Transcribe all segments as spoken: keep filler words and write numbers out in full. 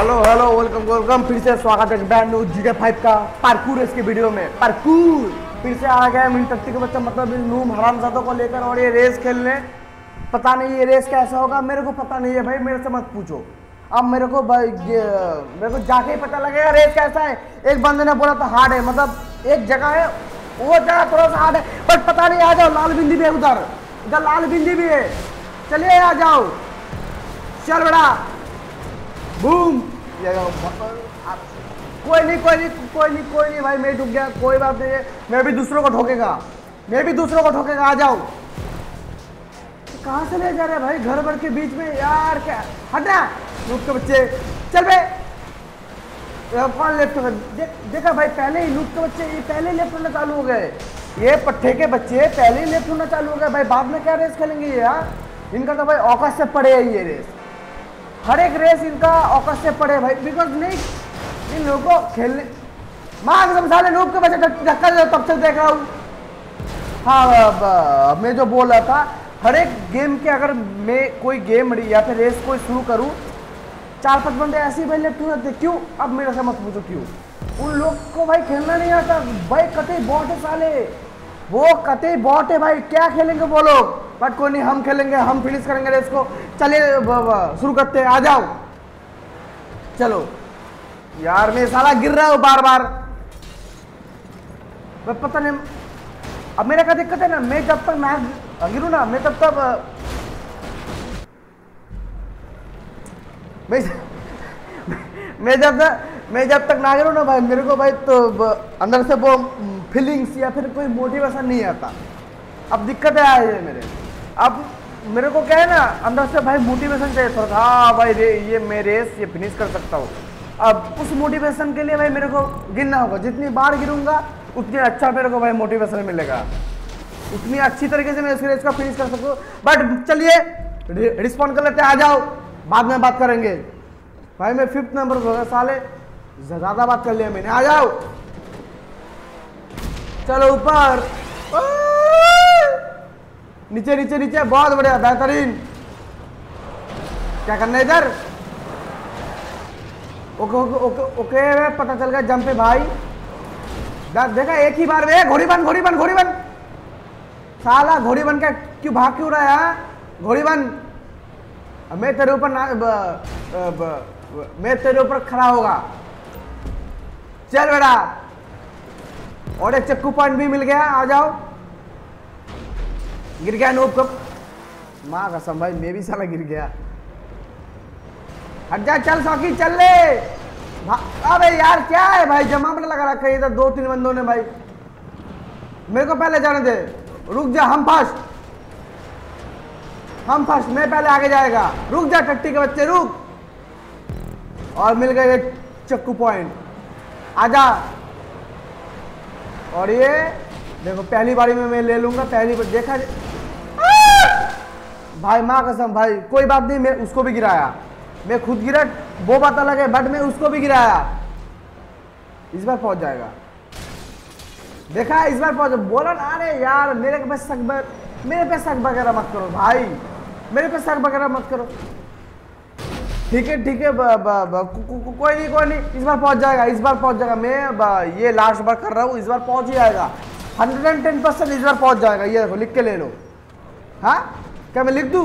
Hello hello welcome welcome फिर से स्वागत है brand new G T five का पार्कूर रेस की वीडियो में। पार्कूर फिर से आ गया मिनटट्टी के बच्चा मतलब नूम हरामजादों को लेकर और ये रेस खेलने। पता नहीं ये रेस कैसा होगा, मेरे को पता नहीं है भाई, मेरे से मत पूछो। अब मेरे को मेरे को जाके ही पता लगेगा रेस कैसा है। एक बंदे ने बोला था हार्ड है, मतलब एक जगह है वो जगह थोड़ा सा हार्ड है, बट पता नहीं। आ जाओ, लाल बिंदी भी है उधर, इधर लाल बिंदी भी है, चलिए आ जाओ। चल बड़ा बूम, कोई नहीं कोई नहीं कोई नहीं कोई नहीं भाई, मैं डूब गया, कोई बात नहीं है, मैं भी दूसरों को ठोकेगा मैं भी दूसरों को ठोकेगा। आ जाओ, कहाँ से ले जा रहे भाई घर भर के बीच में यार, क्या हटा लूट के बच्चे। चल भाई कौन लेफ्ट कर दे, देखा भाई पहले ही लूट के बच्चे ये पहले लेफ्ट होना चालू हो गए, ये पट्ठे के बच्चे पहले ही लेफ्ट होना चालू हो गए भाई। बाद में क्या रेस खेलेंगे यार, इनका तो भाई औकात से पड़े है ये रेस, हर एक रेस इनका औकात से पड़े भाई। बिकॉज नहीं इन लोगों को खेलने मांग समझाने लूट के बच्चे धक्का दे तब से देखा हूँ। हाँ मैं जो बोल रहा था, हर एक गेम के अगर मैं कोई गेम या फिर रेस कोई शुरू करूं, चार पांच बंदे ऐसे ही भाई लेफ्ट होते क्यों, अब मेरे से मत पूछो क्यों। उन लोग को भाई खेलना नहीं आता भाई, कतई बॉट है साले, वो कतई बॉट है भाई, क्या खेलेंगे वो लोग। बट कोई नहीं, हम खेलेंगे, हम फिनिश करेंगे रेस को। चलिए शुरू करते हैं, आ जाओ। चलो यार मैं साला गिर रहा हूँ बार बार, पता नहीं। अब मेरा क्या दिक्कत है ना, मैं जब तक मैं गिरू ना मैं तब तक मैं मैं जब तक मैं जब तक ना गिरू ना भाई, मेरे को भाई तो अंदर से वो फीलिंग्स या फिर कोई मोटिवेशन नहीं आता। अब दिक्कत है आई है मेरे, अब मेरे को क्या है ना अंदर से भाई मोटिवेशन चाहिए थोड़ा। हाँ भाई रे, ये मैं रेस ये फिनिश कर सकता हूँ। अब उस मोटिवेशन के लिए भाई मेरे को गिरना होगा, जितनी बार गिरूंगा उतनी अच्छा मेरे को भाई मोटिवेशन मिलेगा, उतनी अच्छी तरीके से मैं इस रेस का फिनिश कर सकूँ। बट चलिए रिस्पॉन्ड कर लेते हैं, आ जाओ, बाद में बात करेंगे भाई। मैं फिफ्थ नंबर हो गया साले, ज़्यादा बात कर लिया मैंने, आ जाओ। चलो ऊपर, नीचे नीचे नीचे, बहुत बढ़िया, बेहतरीन। क्या करना है इधर, ओके ओके ओके ओके, पता चल गया जंप पे भाई, देखा एक ही बार में घोड़ी बन घोड़ी बन घोड़ी बन, साला घोड़ी बन का क्यों भाग क्यों रहा है घोड़ी बन। मैं तेरे ऊपर ना ब, ब, ब, ब, मैं तेरे ऊपर खड़ा होगा। चल बेटा, और एक चक्कू पॉइंट भी मिल गया, आ जाओ। गिर गया नूप कब, माँ कसम भाई मैं भी साला गिर गया। हट जा, चल सौकी चल ले। अबे यार क्या है भाई, जमा में लगा रखा है इधर दो तीन बंदों ने भाई, मेरे को पहले जाने दे, रुक जा, हम फर्स्ट हम फर्स्ट मैं पहले आगे जाएगा, रुक जा टट्टी के बच्चे रुक। और मिल गए चक्कू पॉइंट, आजा। और ये देखो पहली बारी में मैं ले लूंगा, पहली बार देखा भाई, माँ कसम भाई कोई बात नहीं, मैं उसको भी गिराया, मैं खुद गिरा वो बात अलग है, बट मैं उसको भी गिराया। इस बार पहुंच जाएगा, देखा इस बार पहुंच, बोला ना अरे यार मेरे पे शक मेरे पे शक वगैरह मत करो भाई, मेरे पे शक वगैरह मत करो। ठीक है ठीक है, कोई नहीं कोई नहीं, इस बार पहुंच जाएगा, इस बार पहुंच जाएगा। मैं ये लास्ट बार कर रहा हूँ, इस बार पहुंच ही जाएगा, हंड्रेड एंड टेन परसेंट इस बार पहुंच जाएगा। ये देखो लिख के ले लो, हाँ क्या मैं लिख दूँ,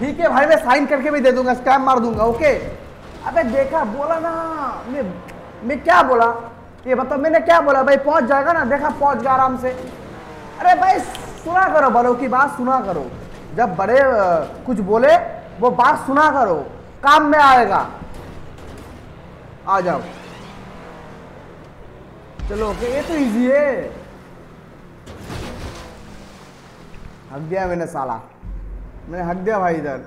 ठीक है भाई मैं साइन करके भी दे दूंगा, स्टैम्प मार दूंगा, ओके। अबे देखा बोला ना, मैं मैं क्या बोला ये बताओ, मैंने क्या बोला भाई, पहुंच जाएगा ना, देखा पहुंच गया आराम से। अरे भाई सुना करो, बड़ों की बात सुना करो, जब बड़े कुछ बोले वो बात सुना करो, काम में आएगा। आ जाओ, चलो ओके, ये तो इजी है। हक दिया मैंने साला, मैंने हक दिया भाई इधर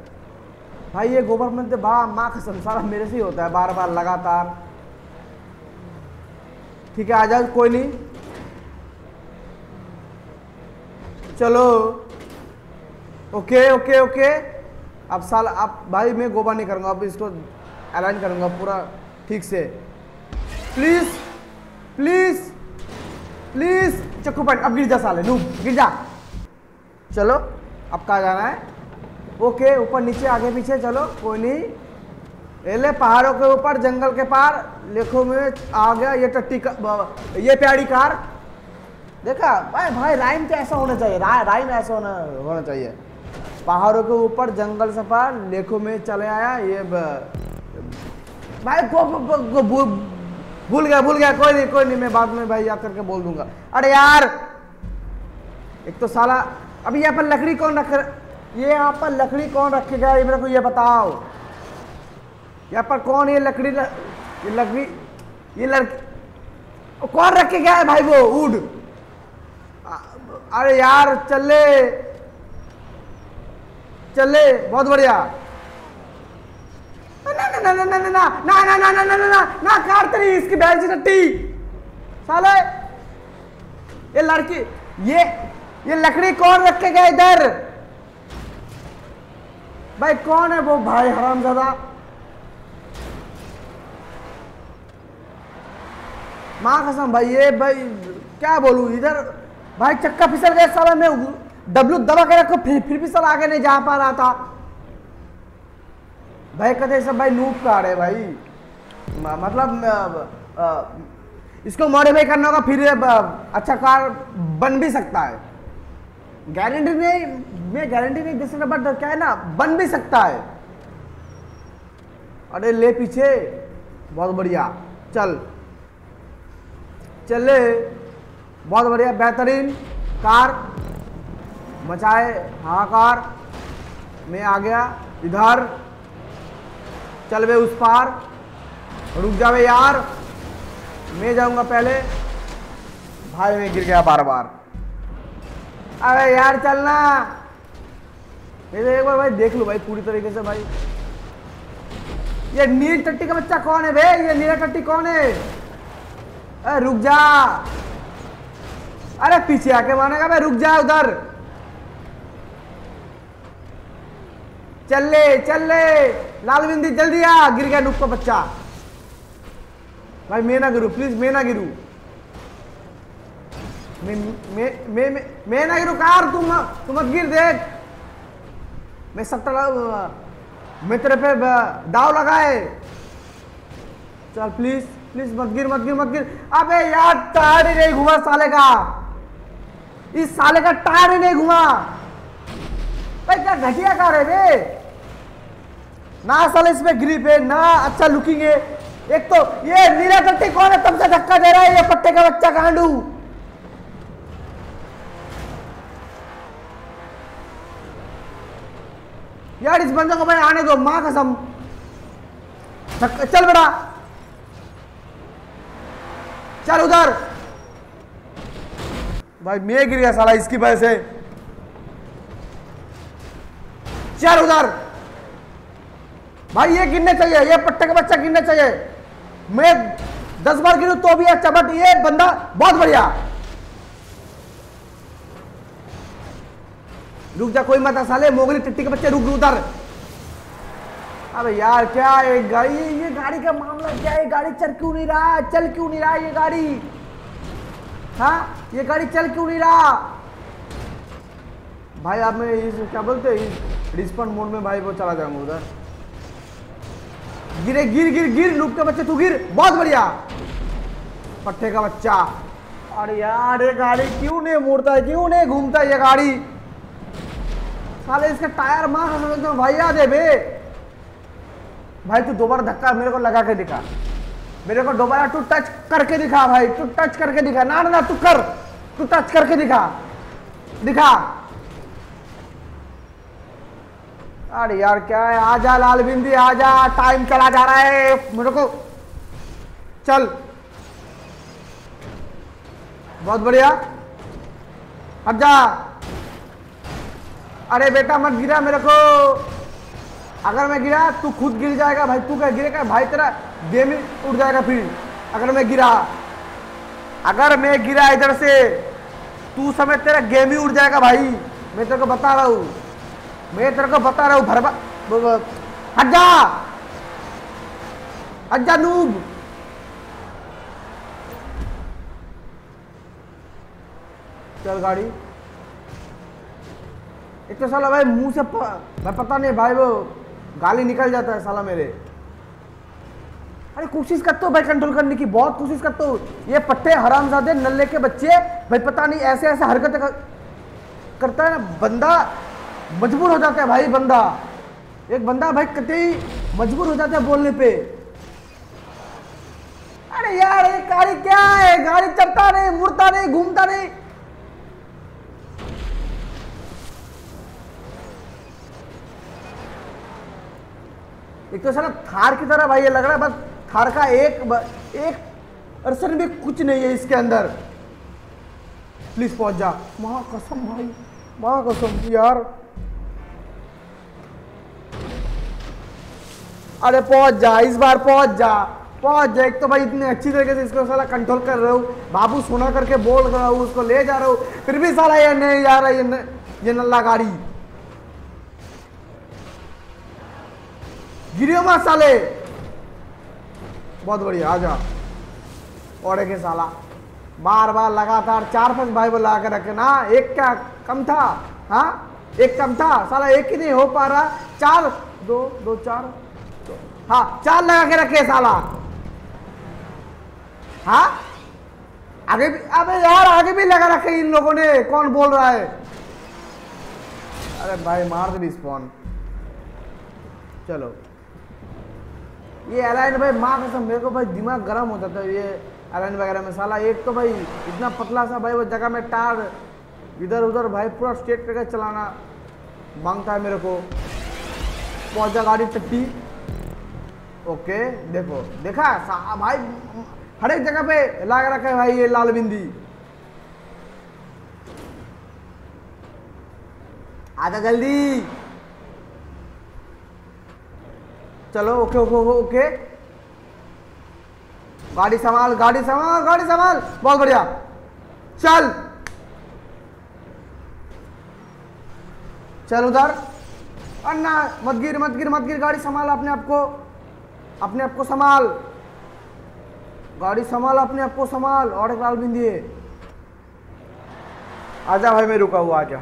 भाई, ये गवर्नमेंट बा माँ कसम सारा मेरे से ही होता है बार बार लगातार। ठीक है आ जाओ, कोई नहीं, चलो ओके ओके ओके। अब साल अब भाई मैं गोबा नहीं करूँगा, अब इसको अलाइन करूँगा पूरा ठीक से, प्लीज प्लीज प्लीज। चक्कू पॉइंट, अब गिर जा साले, नू गिर जा। चलो अब कहाँ जाना है, ओके ऊपर नीचे आगे पीछे, चलो कोई नहीं। एले पहाड़ों के ऊपर जंगल के पार लेखों में आ गया ये टट्टी ये प्यारी कार। देखा भाई भाई राइम तो ऐसा होना चाहिए, रा, राइम ऐसा होना होना चाहिए। पहाड़ों के ऊपर जंगल से पार लेखों में चले आया ये ब... भाई को, को, को भूल, भूल गया भूल गया कोई नहीं कोई नहीं मैं बाद में भाई याद करके बोल दूंगा। अरे यार एक तो साला अभी यहाँ पर लकड़ी कौन रख ये यहाँ पर लकड़ी कौन रखेगा ये मेरे को ये बताओ। यहाँ पर कौन ये लकड़ी ल... ये लकड़ी ये लड़की कौन रखे गया है भाई वो वुड। अरे यार चले चले बहुत बढ़िया। ना ना ना ना ना ना ना ना ना ना ना ना ना कार तेरी इसकी बैल चट्टी साले ये लड़की ये ये लकड़ी कौन रखे गया इधर भाई कौन है वो भाई हरामजादा। माँ कसम भाई ये भाई क्या बोलूं इधर भाई चक्का फिसल गया साला मैं डब्लू दबा के रखो फिर फिर फिसल आगे नहीं जा पा रहा था भाई। कहते सब भाई नूप का रहे भाई मतलब आ, आ, इसको मॉडिफाई करना होगा फिर अच्छा कार बन भी सकता है। गारंटी नहीं मैं गारंटी नहीं दे सकता बट क्या है ना बन भी सकता है। अरे ले पीछे बहुत बढ़िया चल चले बहुत बढ़िया बेहतरीन कार मचाए हाहाकार। मैं आ गया इधर चल बे उस पार रुक जावे यार मैं जाऊंगा पहले। भाई में गिर गया बार बार। अरे यार चलना एक बार भाई देख लो भाई पूरी तरीके से भाई। ये नील टट्टी का बच्चा कौन है बे ये नीला टट्टी कौन है। अरे रुक जा अरे पीछे आके मानेगा भाई रुक जा उधर चल ले चल ले लाल बिंदी जल्दी आ गिर गया नुक का बच्चा। भाई मैं ना गिरू प्लीज मैं ना गिरू मैं मैं मैं मैं ना गिरू कार तुम तुम मत गिर देख मैं सट्टा मैं तेरे पे दाव लगाए। चल प्लीज प्लीज मत गिर मत गिर मत गिर। अबे यार टायर ही नहीं घुमा साले का इस साले का टायर ही नहीं घुमा। भाई क्या घटिया कार है बे ना साले इसमें ग्रिप है ना अच्छा लुकिंग है। एक तो ये नीला टट्टी कौन है तुमसे धक्का दे रहा है ये पट्टे का बच्चा गांडू। यार इस बंदे को भाई आने दो माँ कसम चल बड़ा चल उधर। भाई मैं गिर गया साला इसकी वजह से। चल उधर भाई ये गिरने चाहिए ये पट्टे का बच्चा गिरने चाहिए। मैं दस बार गिरूं तो भी अच्छा बट ये बंदा बहुत बढ़िया। रुक जा कोई मत साले मोगली टिट्टी के बच्चे रुक उधर। अबे यार क्या एक गाड़ी ये गाड़ी का मामला क्या है गाड़ी चल क्यों नहीं रहा चल क्यों नहीं रहा ये गाड़ी। हाँ ये गाड़ी चल क्यों नहीं रहा भाई। आप मैं इस क्या बोलते इस रिस्पॉन्ड मोड में भाई वो चला जाऊंगा उधर। गिरे गिर गिर गिर लूप के बच्चे तू गिर बहुत बढ़िया पट्टे का बच्चा। अरे यार ये गाड़ी क्यों नहीं मुड़ता क्यों नहीं घूमता ये गाड़ी साले इसका टायर माँ तो भाई याद है बे। भाई तू दोबारा धक्का मेरे को लगा के दिखा मेरे को दोबारा तू टच करके दिखा भाई तू टच करके दिखा ना ना तू कर तू टच करके दिखा दिखा। अरे यार क्या है आजा लाल बिंदी आजा टाइम चला जा रहा है मेरे को चल बहुत बढ़िया हट जा। अरे बेटा मत गिरा मेरे को अगर मैं गिरा तू खुद गिर जाएगा भाई तू क्या गिरेगा भाई तेरा गेम ही उड़ जाएगा फिर। अगर मैं गिरा अगर मैं गिरा इधर से तू समय तेरा गेम ही उड़ जाएगा भाई मैं तेरे को बता रहा हूँ मैं तेरे को बता रहा हूँ भरवा हट जा हट जा नूब। चल गाड़ी एक तो साला भाई मुंह से प... भाई पता नहीं भाई वो गाली निकल जाता है साला मेरे अरे कोशिश करते हो भाई कंट्रोल करने की, बहुत कोशिश करते हो। ये पट्टे हरामजादे नल्ले के बच्चे भाई, पता नहीं ऐसे ऐसे हरकतें कर, करता है ना बंदा, मजबूर हो जाता है भाई बंदा, एक बंदा भाई कतई मजबूर हो जाता है बोलने पे। अरे यार ये गाड़ी क्या है, गाड़ी चलता नहीं, मुड़ता नहीं, घूमता नहीं। एक तो साला थार की तरह भाई ये लग रहा है, बस थार का एक एक अर्सन भी कुछ नहीं है इसके अंदर। प्लीज पहुंच जा, माँ कसम भाई, माँ कसम यार। अरे पहुंच जा इस बार, पहुंच जा पहुंच जा। एक तो भाई इतने अच्छी तरीके से इसको साला कंट्रोल कर रहा हूँ, बाबू सोना करके बोल रहा हूँ, उसको ले जा रहा हूँ, फिर भी साला ये नहीं जा रहा, ये ये नल्ला गाड़ी। गिरियो मा साले, बहुत बढ़िया, आजा। और एक साला बार बार लगातार चार पांच भाई बोला के रखे ना, एक क्या कम था, हाँ एक कम था साला, एक ही नहीं हो पा रहा। चार दो दो चार दो, हाँ चार लगा के रखे साला, हाँ आगे भी, अबे यार आगे भी लगा रखे इन लोगों ने, कौन बोल रहा है। अरे भाई मार दे स्पॉन, चलो ये एलाइन भाई माँ कसम मेरे को भाई दिमाग गर्म हो जाता है ये एलाइन वगैरह में साला। एक तो भाई इतना पतला सा भाई वो जगह में टायर इधर उधर भाई पूरा स्ट्रेट करके चलाना मांगता है मेरे को। पहुंचा गाड़ी टट्टी, ओके देखो देखा भाई, हर एक जगह पे लगा रखा है भाई ये लाल बिंदी। आजा जल्दी, चलो ओके ओके ओके, गाड़ी संभाल गाड़ी संभाल गाड़ी संभाल, बहुत बढ़िया चल चल उधर। अन्ना मत गिर मत गिर मत गिर, गाड़ी संभाल अपने आप को, अपने आप को संभाल, गाड़ी संभाल अपने आप को संभाल। और एक लाल बिंदी है, आजा भाई मैं रुका हुआ, आजा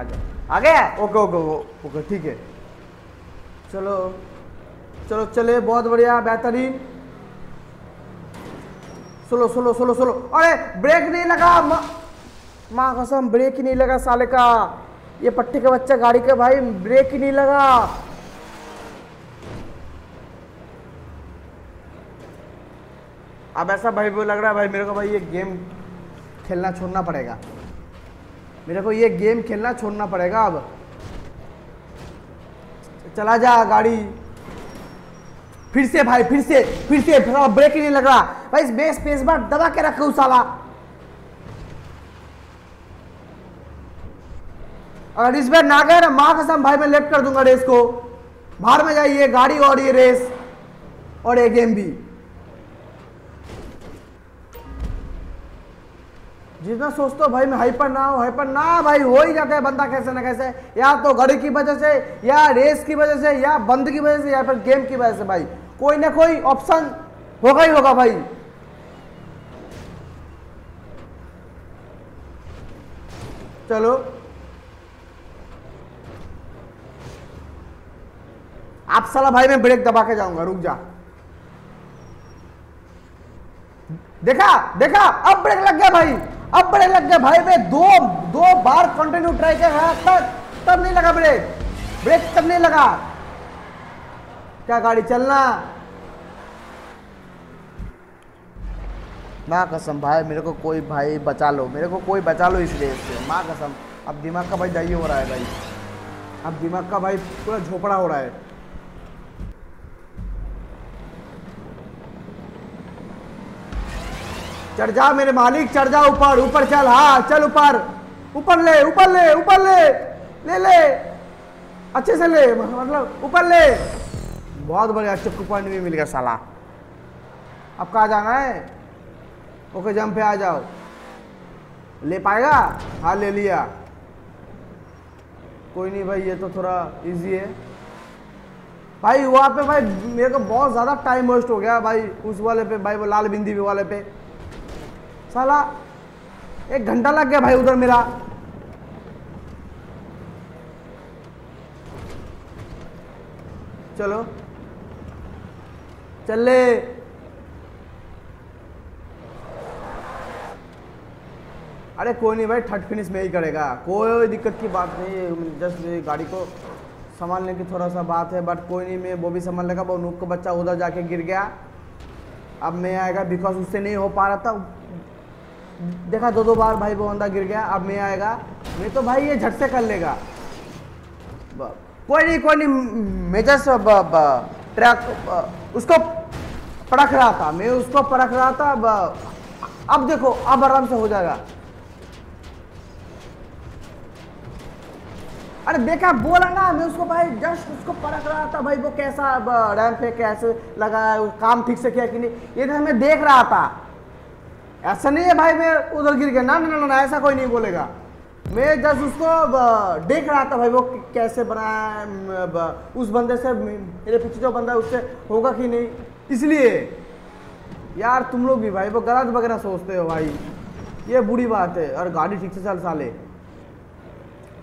आजा आ गया, ओके ओके ओके ठीक है, चलो चलो चले, बहुत बढ़िया बेहतरीन। सोलो सोलो सोलो सोलो, अरे ब्रेक नहीं लगा, माँ कसम ब्रेक ही नहीं लगा साले का, ये पट्टी का बच्चा गाड़ी का भाई ब्रेक ही नहीं लगा। अब ऐसा भाई वो लग रहा है भाई मेरे को भाई ये गेम खेलना छोड़ना पड़ेगा, मेरे को ये गेम खेलना छोड़ना पड़ेगा अब। चला जा गाड़ी, फिर से भाई फिर से फिर से ब्रेक ही नहीं लग रहा भाई, इस बेस स्पेस बार दबा के रखो साला। अगर इस बार ना गए ना माँ कसम भाई मैं लेफ्ट कर दूंगा रेस को, बाहर में जाइए गाड़ी और ये रेस और ये गेम भी। जितना सोचते हो भाई मैं हाइपर ना हो, हाइपर ना भाई हो ही जाता है बंदा कैसे ना कैसे, या तो गाड़ी की वजह से या रेस की वजह से या बंद की वजह से या फिर गेम की वजह से भाई कोई ना कोई ऑप्शन होगा ही होगा भाई। चलो आप साला भाई मैं ब्रेक दबा के जाऊंगा, रुक जा, देखा देखा अब ब्रेक लग गया भाई, अब ब्रेक लग गया भाई। मैं दो दो बार कंटिन्यू ट्राई कर रहा तब तब नहीं लगा ब्रेक, ब्रेक तब नहीं लगा। क्या गाड़ी चलना, माँ कसम भाई मेरे को कोई भाई बचा लो, मेरे को कोई बचा लो इस रेस से, माँ कसम। अब दिमाग का भाई दही हो रहा है भाई, अब दिमाग का भाई पूरा झोपड़ा हो रहा है। चढ़ जा मेरे मालिक, चढ़ जा ऊपर ऊपर, चल हाँ चल ऊपर ऊपर, ले ऊपर ले ऊपर ले ले ले अच्छे से ले, मतलब ऊपर ले, बहुत बढ़िया चक्कू पॉइंट भी मिल गया साला। अब कहाँ जाना है, ओके जंप पे आ जाओ, ले पाएगा, हाँ ले लिया, कोई नहीं भाई ये तो थोड़ा इजी है भाई। वहाँ पे भाई मेरे को बहुत ज़्यादा टाइम वेस्ट हो गया भाई उस वाले पे भाई, वो लाल बिंदी वाले पे साला एक घंटा लग गया भाई उधर मेरा। चलो चले। अरे कोई नहीं भाई, थर्ड फिनिश में ही करेगा, कोई दिक्कत की बात नहीं है। जस्ट गाड़ी को संभालने की थोड़ा सा बात है, बट कोई नहीं, मैं वो भी संभाल लेगा। वो नूक का बच्चा उधर जाके गिर गया, अब मैं आएगा बिकॉज उससे नहीं हो पा रहा था। देखा दो दो बार भाई वो बंदा गिर गया, अब मैं आएगा। मैं तो भाई ये झट से कर लेगा, कोई नहीं कोई नहीं। मैं जस्ट ट्रैक उसको पड़क रहा था, मैं उसको पड़क रहा था। अब देखो अब आराम से हो जाएगा। अरे देखा, बोला ना मैं उसको भाई, जस्ट उसको परख रहा था भाई। वो कैसा रैंप पे कैसे लगा, काम ठीक से किया कि नहीं, ये मैं देख रहा था। ऐसा नहीं है भाई मैं उधर गिर गया, ना ना ना, ना ऐसा कोई नहीं बोलेगा। मैं जस्ट उसको देख रहा था भाई, वो कैसे बनाया, उस बंदे से मेरे पीछे जो बंदा है उससे होगा कि नहीं। इसलिए यार तुम लोग भी भाई वो गलत वगैरह सोचते हो भाई, ये बुरी बात है। और गाड़ी ठीक से चल साले,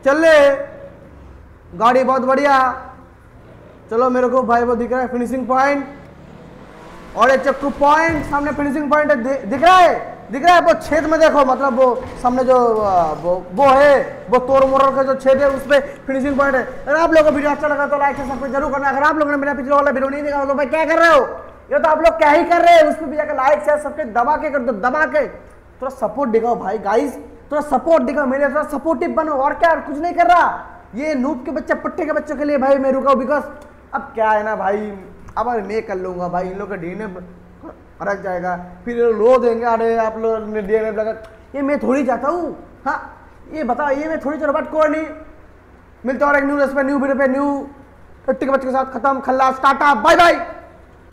चले गाड़ी बहुत बढ़िया। चलो मेरे को भाई वो दिख रहा है फिनिशिंग पॉइंट, और एक चक्कू पॉइंट सामने फिनिशिंग पॉइंट दिख रहा है, दिख रहा है वो छेद में देखो, मतलब वो सामने जो वो वो है वो तोड़ मोड़ का जो छेद है उस पर फिनिशिंग पॉइंट है। अगर आप लोगों को वीडियो अच्छा लगा तो लाइक से सब्सक्राइब जरूर करना। अगर आप लोगों ने मेरा पिछले वाला वीडियो नहीं देखा तो भाई क्या कर रहे हो, ये तो आप लोग क्या ही कर रहे हैं। उसमें भी जाकर लाइक शेयर सब्सक्राइब दबा के कर दो, दबा के थोड़ा सपोर्ट दिखाओ भाई। गाइस थोड़ा सपोर्ट दिखाओ, मेरे थोड़ा सपोर्टिव बनो। और क्या, कुछ नहीं कर रहा ये नूप के बच्चे, पट्टे के बच्चों के लिए भाई मैं रुका हूँ। बिकॉज अब क्या है ना भाई, अब मैं कर लूँगा भाई, इन लोग का डी एन एफ रख जाएगा, फिर रो देंगे अरे आप लोग ने डी एन एफ लगा। ये मैं थोड़ी जाता हूँ, हाँ ये बताओ, ये मैं थोड़ी चलो। बट कोई नहीं, मिलता और एक न्यू रेस पे न्यू वीडियो पे न्यू पट्टे के बच्चे के साथ। खत्म, खल्लास, टाटा, बाय बाय।